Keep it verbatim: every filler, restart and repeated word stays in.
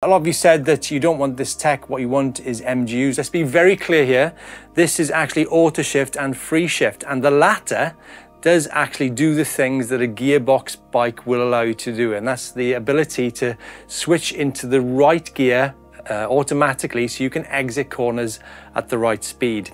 A lot of you said that you don't want this tech, what you want is M G Us. Let's be very clear here. This is actually auto shift and free shift, and the latter does actually do the things that a gearbox bike will allow you to do, and that's the ability to switch into the right gear uh, automatically so you can exit corners at the right speed.